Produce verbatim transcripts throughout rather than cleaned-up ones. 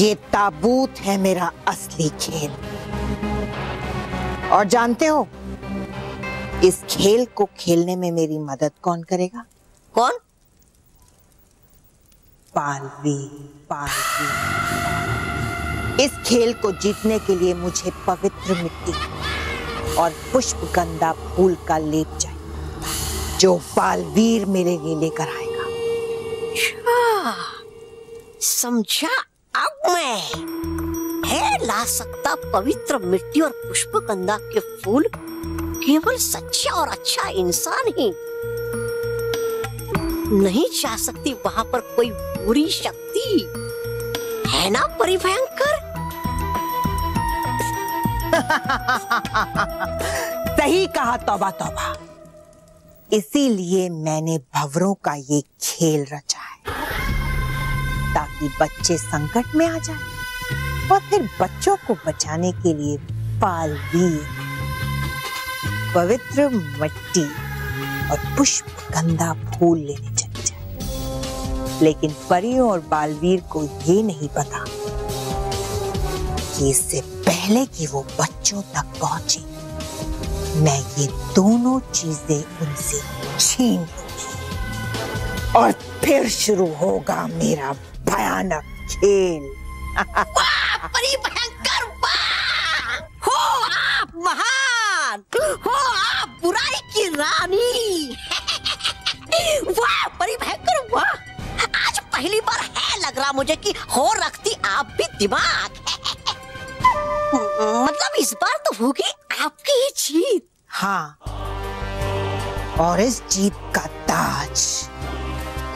ये ताबूत है मेरा असली खेल। और जानते हो इस खेल को खेलने में मेरी मदद कौन करेगा? कौन? बालवीर। इस खेल को जीतने के लिए मुझे पवित्र मिट्टी और पुष्पगंधा फूल का लेप चाहिए जो बालवीर मेरे लिए लेकर आएगा। समझा अब मैं। है ला सकता पवित्र मिट्टी और पुष्पगंधा के फूल केवल सच्चा और अच्छा इंसान ही, नहीं जा सकती वहाँ पर कोई बुरी शक्ति, है ना परी भयंकर? सही कहा तौबा तौबा। इसीलिए मैंने भंवरों का ये खेल रचा है ताकि बच्चे संकट में आ जाएं और फिर बच्चों को बचाने के लिए बालवीर, पवित्र मिट्टी और पुष्पगंधा फूल लेने चली जाए। लेकिन परियों और बालवीर को ये नहीं पता कि इससे पहले कि वो बच्चों तक पहुंचे, मैं ये दोनों चीजें उनसे छीन लूंगी और फिर शुरू होगा मेरा भयानक खेल। वाह परी भयंकर, वाह! हो आप महा हो, आप बुराई की रानी। वाह परी भयंकर, वाह! आज पहली बार है लग रहा मुझे कि हो रखती आप भी दिमाग। मतलब इस बार तो होगी आपकी ही जीत। हाँ, और इस जीत का ताज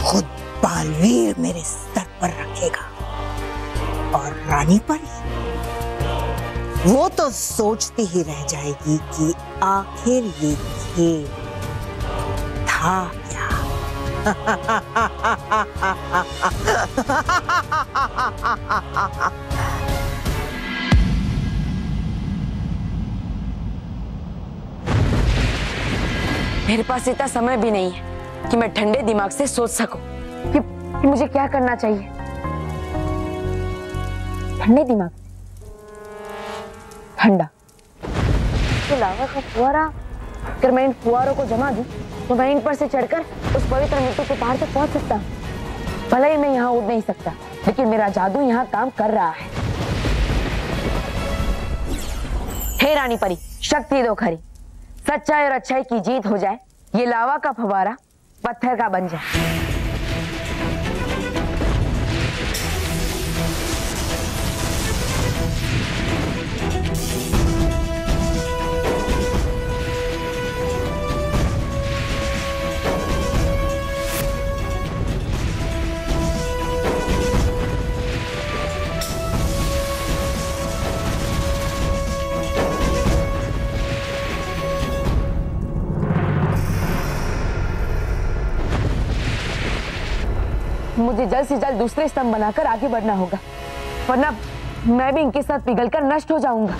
खुद बालवीर मेरे सर पर रखेगा। और रानी परी वो तो सोचती ही रह जाएगी कि आखिर ये खेल था क्या। मेरे पास इतना समय भी नहीं है कि मैं ठंडे दिमाग से सोच सकूं कि, कि मुझे क्या करना चाहिए। ठंडे दिमाग, ठंडा तो लावा का फुआरा। अगर मैं इन फुआरों को जमा दूं तो मैं इन पर से चढ़कर उस पवित्र मिट्टी के पार तक पहुंच सकता हूं। भले ही मैं यहाँ उड़ नहीं सकता, लेकिन मेरा जादू यहाँ काम कर रहा है। हे रानी परी, शक्ति दो खरी, सच्चाई और अच्छाई की जीत हो जाए, ये लावा का फुआरा पत्थर का बन जाए। मुझे जल्द से जल्द दूसरे स्तंभ बनाकर आगे बढ़ना होगा, वरना मैं भी इनके साथ पिघलकर नष्ट हो जाऊंगा।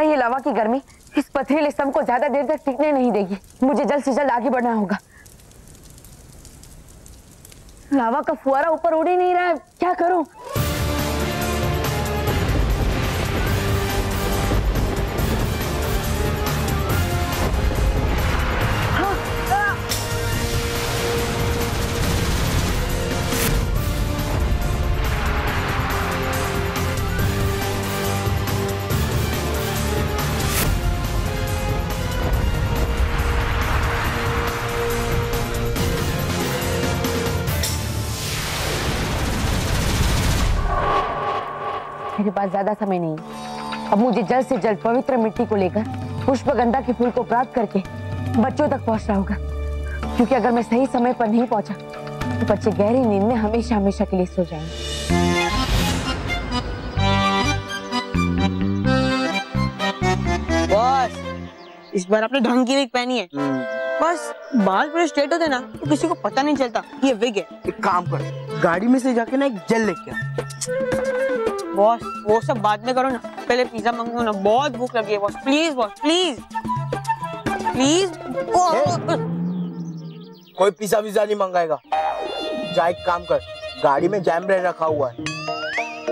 ये लावा की गर्मी इस पथरीले स्तंभ को ज्यादा देर तक टिकने नहीं देगी। मुझे जल्द से जल्द आगे बढ़ना होगा। लावा का फुआरा ऊपर उड़ ही नहीं रहा है, क्या करूं? मेरे पास ज्यादा समय नहीं है। अब मुझे जल्द से जल्द पवित्र मिट्टी को लेकर पुष्पगंधा के फूल को प्राप्त करके बच्चों तक पहुंचना होगा, क्योंकि अगर मैं सही समय पर नहीं पहुंचा तो बच्चे गहरी नींद में हमेशा हमेशा के लिए सो जाएंगे। इस बार आपने ढंग की विग पहनी है, बस बाल पूरे स्ट्रेट होते ना तो किसी को पता नहीं चलता ये विग है। एक काम करो, गाड़ी में से जाके ना एक जेल लेके आओ। बॉस वो सब बाद में करो ना, पहले पिज्जा मांगो ना, बहुत भूख लगी है boss. Please boss please please, please. कोई पिज्जा विज्जा नहीं मंगाएगा। जा एक काम कर, गाड़ी में जैम ब्रेड रखा हुआ है,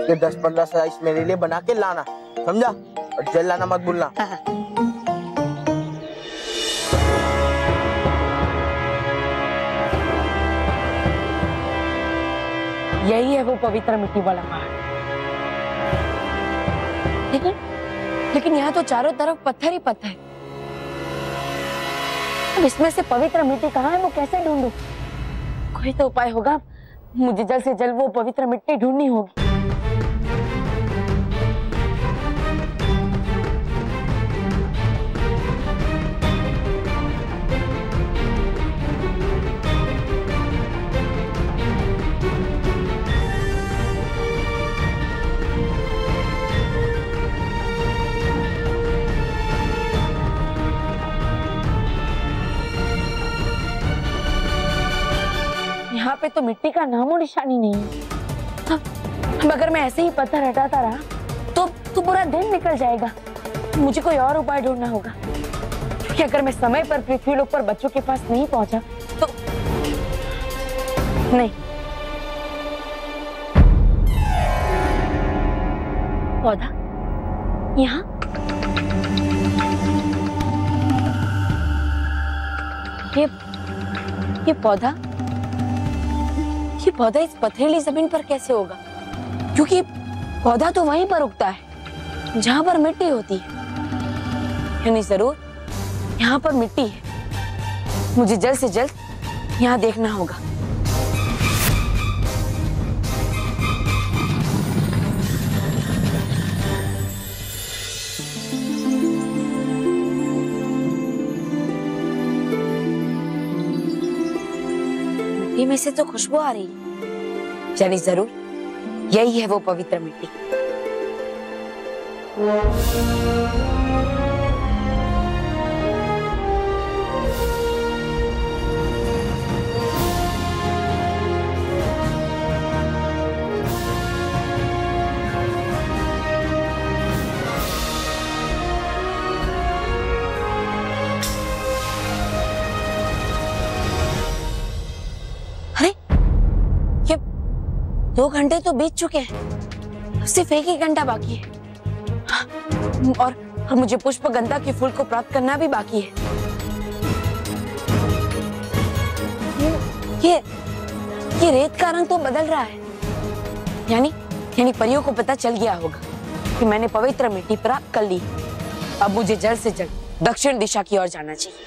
ये दस पंद्रह स्लाइस मेरे लिए बना के लाना, समझा? और जेल लाना मत भूलना। यही है वो पवित्र मिट्टी वाला पहाड़। लेकिन लेकिन यहाँ तो चारों तरफ पत्थर ही पत्थर है। अब इसमें से पवित्र मिट्टी कहाँ है, वो कैसे ढूंढूं? कोई तो उपाय होगा, मुझे जल्द से जल्द वो पवित्र मिट्टी ढूंढनी होगी। पे तो मिट्टी का नामो निशानी नहीं है। अब अगर मैं ऐसे ही पत्थर हटाता रहा तो तो पूरा दिन निकल जाएगा। मुझे कोई और उपाय ढूंढना होगा, क्योंकि अगर मैं समय पर पृथ्वी लोक पर बच्चों के पास नहीं पहुंचा तो नहीं पौधा यहाँ। ये ये पौधा ये पौधा इस पथरीली जमीन पर कैसे होगा? क्योंकि पौधा तो वहीं पर उगता है जहां पर मिट्टी होती है। यानी जरूर यहाँ पर मिट्टी है। मुझे जल्द से जल्द यहाँ देखना होगा। में से तो खुशबू आ रही है, यानी जरूर यही है वो पवित्र मिट्टी। दो घंटे तो बीत चुके हैं, सिर्फ एक ही घंटा बाकी है और, और मुझे पुष्पगंधा के फूल को प्राप्त करना भी बाकी है। ये ये रेत का रंग तो बदल रहा है, यानी यानी परियों को पता चल गया होगा कि मैंने पवित्र मिट्टी प्राप्त कर ली। अब मुझे जल्द से जल्द दक्षिण दिशा की ओर जाना चाहिए।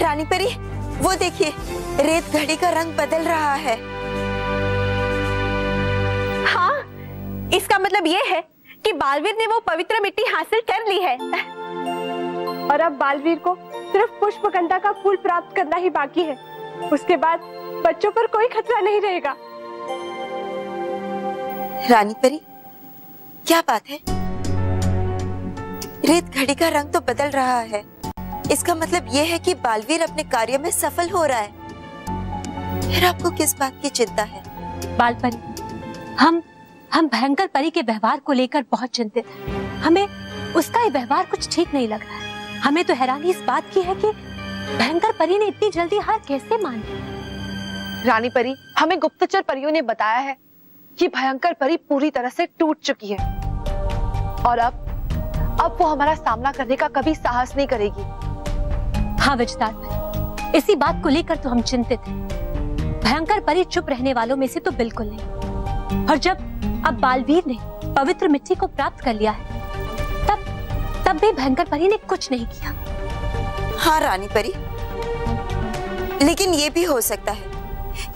रानी परी, वो देखिए रेत घड़ी का रंग बदल रहा है। हाँ, इसका मतलब ये है कि बालवीर ने वो पवित्र मिट्टी हासिल कर ली है और अब बालवीर को सिर्फ पुष्पगंधा का फूल प्राप्त करना ही बाकी है। उसके बाद बच्चों पर कोई खतरा नहीं रहेगा। रानी परी, क्या बात है, रेत घड़ी का रंग तो बदल रहा है। इसका मतलब यह है कि बालवीर अपने कार्य में सफल हो रहा है। फिर आपको किस बात की चिंता है? बाल परी, हम हम भयंकर परी के व्यवहार को लेकर बहुत चिंतित हैं। हमें उसका ये व्यवहार कुछ ठीक नहीं लग रहा है। हमें तो हैरानी इस बात की है कि भयंकर परी ने इतनी जल्दी हार कैसे मान ली। रानी परी, हमें गुप्तचर परियों ने बताया है कि भयंकर परी पूरी तरह से टूट चुकी है और अब अब वो हमारा सामना करने का कभी साहस नहीं करेगी। हाँ विजयदार परी, इसी बात को लेकर तो हम चिंतित हैं। भयंकर परी चुप रहने वालों में से तो बिल्कुल नहीं। और जब अब बालवीर ने पवित्र मिट्टी को प्राप्त कर लिया है, तब तब भी भयंकर परी ने कुछ नहीं किया। हाँ रानी परी, लेकिन ये भी हो सकता है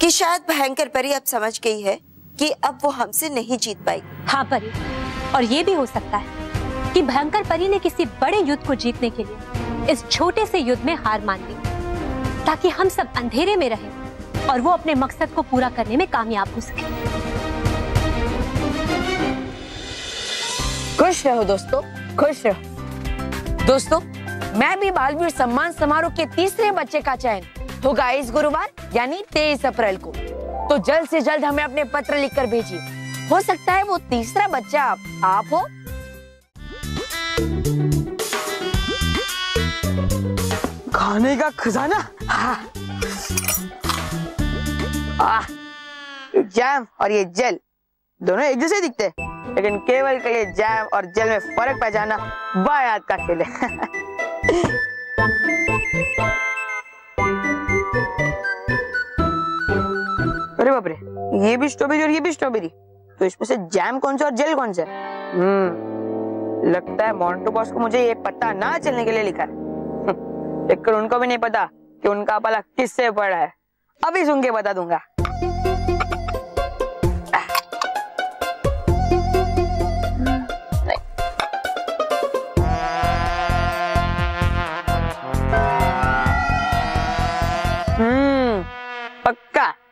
कि शायद भयंकर परी अब समझ गई है कि अब वो हमसे नहीं जीत पाएगी। हाँ परी, और ये भी हो सकता है कि भयंकर परी ने किसी बड़े युद्ध को जीतने के लिए इस छोटे से युद्ध में हार मान ली, ताकि हम सब अंधेरे में रहें और वो अपने मकसद को पूरा करने में कामयाब हो सके। खुश रहो दोस्तों, खुश रहो दोस्तों। मैं भी बालवीर सम्मान समारोह के तीसरे बच्चे का चयन होगा इस गुरुवार यानी तेईस अप्रैल को, तो जल्द से जल्द हमें अपने पत्र लिखकर भेजिए। हो सकता है वो तीसरा बच्चा आप, आप हो। खाने का खजाना। आह, जैम और ये जेल दोनों एक जैसे दिखते हैं, लेकिन केवल के लिए जैम और जेल में फर्क पहचाना बायात का खेल है। अरे बाप रे, ये भी स्ट्रॉबेरी और ये भी स्ट्रॉबेरी, तो इसमें से जैम कौन सा और जेल कौन सा? हम्म, लगता है मोंटू बॉस को मुझे ये पता ना चलने के लिए लिखा है, लेकिन उनको भी नहीं पता कि उनका पाला किससे पड़ा है। अभी सुन के बता दूंगा।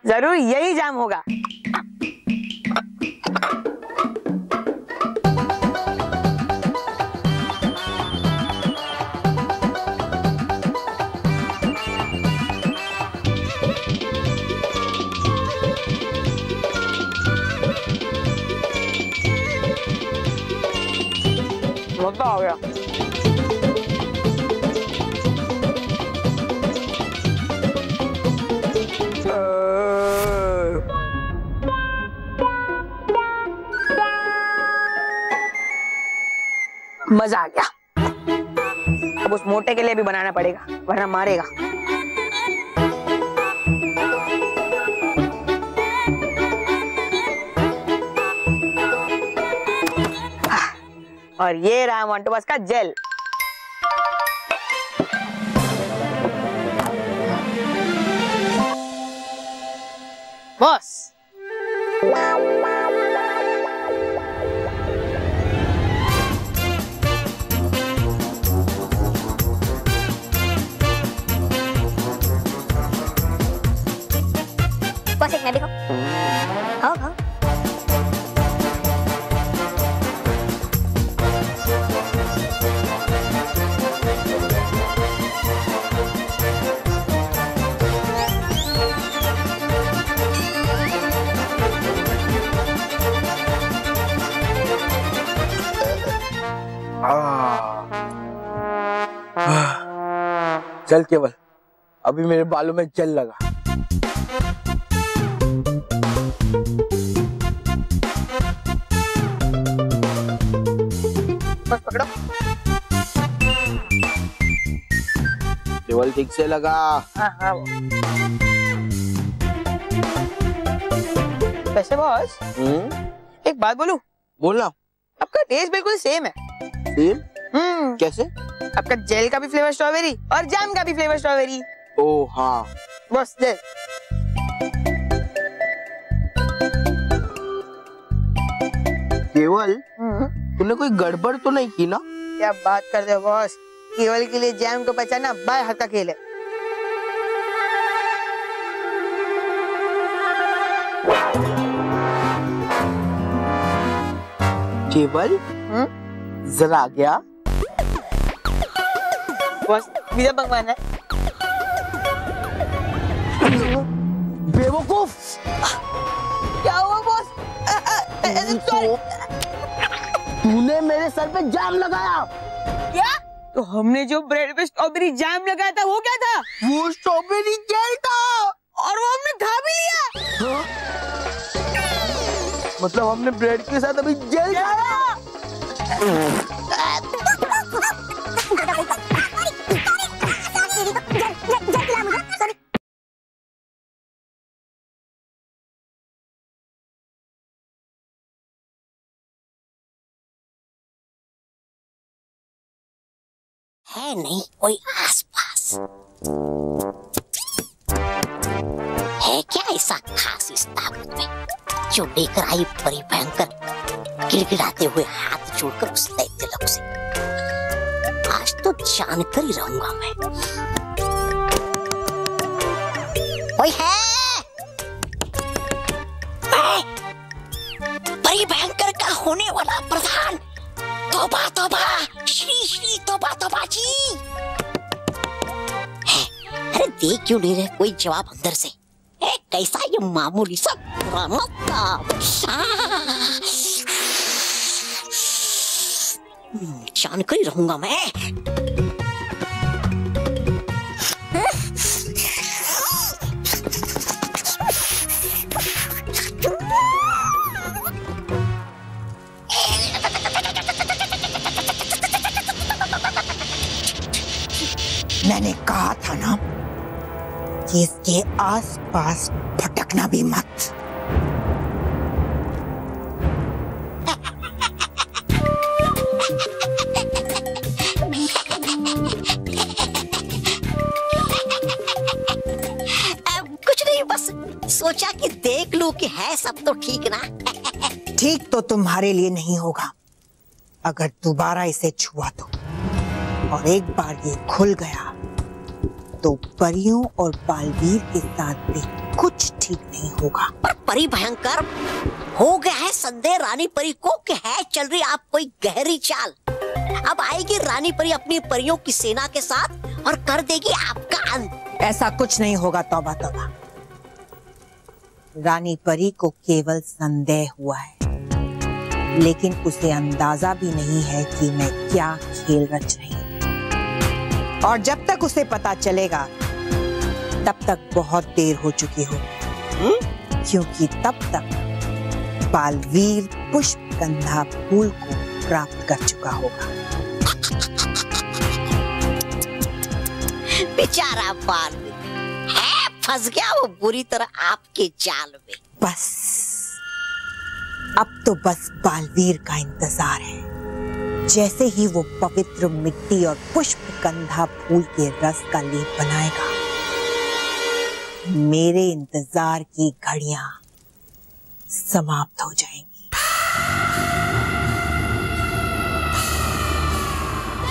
जरूर यही जाम होगा। मजा आ गया। मजा आ गया। अब उस मोटे के लिए भी बनाना पड़ेगा, वरना मारेगा। और ये रहा मोंटू बॉस का जेल। बॉस, बस एक मैं देखो। हाँ हाँ। जल केवल, अभी मेरे बालों में जल लगा। बस पकड़ो। केवल ठीक से लगा। हाँ हाँ। वैसे बॉस, हम्म, एक बात बोलूं? बोलना। आपका टेस्ट बिल्कुल सेम है। सेम? हम्म। कैसे? आपका जेल का भी फ्लेवर स्ट्रॉबेरी और जैम का भी फ्लेवर स्ट्रॉबेरी। ओ हाँ। बस जेल। केवल, तूने कोई गड़बड़ तो नहीं की ना? क्या बात कर रहे हो बॉस, केवल के लिए जैम को पहचाना बाएं हाथ का खेल है। केवल, जरा आ गया। बॉस, मेरा भगवान है। बेवकूफ, क्या हुआ बॉस? सॉरी, तूने मेरे सर पे जाम लगाया। क्या? तो हमने जो ब्रेड पे स्ट्रॉबेरी जाम लगाया था वो क्या था? वो स्ट्रॉबेरी जेल था, और वो हमने खा भी लिया। हाँ? मतलब हमने ब्रेड के साथ अभी जेल खाया। है नहीं कोई आसपास। है क्या ऐसा खास इस ताकत में जो लेकर आई परी भयंकर गिड़गिड़ाते हुए हाथ जोड़कर उस दैत्य लोक से? आज तो जानकर ही रहूंगा मैं। कोई है? परी भयंकर का होने वाला प्रधान तौबा तौबा, श्री श्री तौबा तौबा जी है। अरे देख क्यों नहीं रहे कोई जवाब अंदर से? ए, कैसा ये मामूली सा पुराना जानकर ही रहूंगा मैं। मैंने कहा था ना कि इसके आसपास भटकना भी मत। कुछ नहीं, बस सोचा कि देख लूं कि है सब तो ठीक ना। ठीक तो तुम्हारे लिए नहीं होगा अगर दोबारा इसे छुआ तो। और एक बार ये खुल गया तो परियों और बालवीर के साथ भी कुछ ठीक नहीं होगा। पर परी भयंकर हो गया है संदेह रानी परी को कि है चल रही आप कोई गहरी चाल। अब आएगी रानी परी अपनी परियों की सेना के साथ और कर देगी आपका अंत। ऐसा कुछ नहीं होगा तौबा तौबा। रानी परी को केवल संदेह हुआ है, लेकिन उसे अंदाजा भी नहीं है कि मैं क्या खेल रच रही हूँ। और जब तक उसे पता चलेगा तब तक बहुत देर हो चुकी हो, क्योंकि तब तक बालवीर पुष्पगंधा फूल को प्राप्त कर चुका होगा। बेचारा बालवीर है फंस गया वो बुरी तरह आपके जाल में। बस अब तो बस बालवीर का इंतजार है। जैसे ही वो पवित्र मिट्टी और पुष्पगंधा फूल के रस का लेप बनाएगा, मेरे इंतजार की घड़ियां समाप्त हो जाएंगी।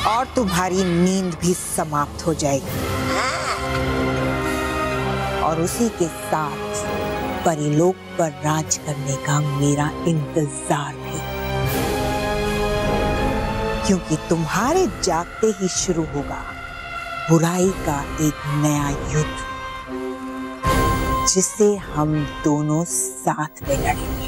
और तुम्हारी नींद भी समाप्त हो जाएगी। और उसी के साथ परिलोक पर राज करने का मेरा इंतजार भी, क्योंकि तुम्हारे जागते ही शुरू होगा बुराई का एक नया युद्ध, जिसे हम दोनों साथ में लड़ेंगे।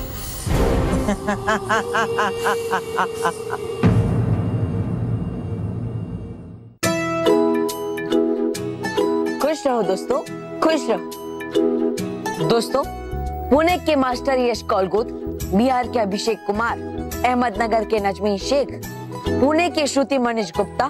खुश रहो दोस्तों, खुश रहो दोस्तों। पुणे के मास्टर यश कलगुद, बिहार के अभिषेक कुमार, अहमदनगर के नजमी शेख, पुणे के श्रुति मनीष गुप्ता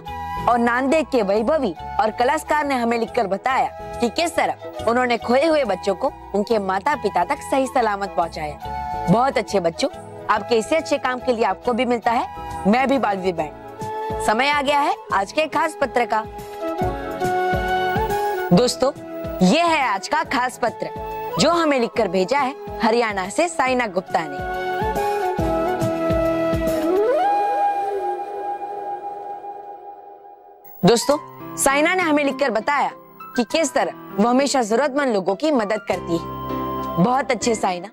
और नांदेड़ के वैभवी और कलाकार ने हमें लिखकर बताया कि किस तरह उन्होंने खोए हुए बच्चों को उनके माता पिता तक सही सलामत पहुंचाया। बहुत अच्छे बच्चों, आपके इसी अच्छे काम के लिए आपको भी मिलता है मैं भी बालवीर बैंड। समय आ गया है आज के खास पत्र का। दोस्तों ये है आज का खास पत्र जो हमें लिख कर भेजा है हरियाणा से साइना गुप्ता ने। दोस्तों साइना ने हमें लिखकर बताया कि किस तरह वो हमेशा जरूरतमंद लोगों की मदद करती है। बहुत अच्छे Saina.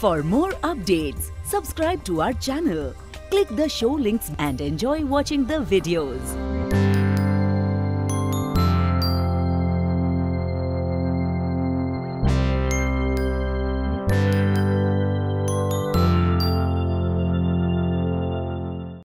For more updates subscribe to our channel, click the show links and enjoy watching the videos.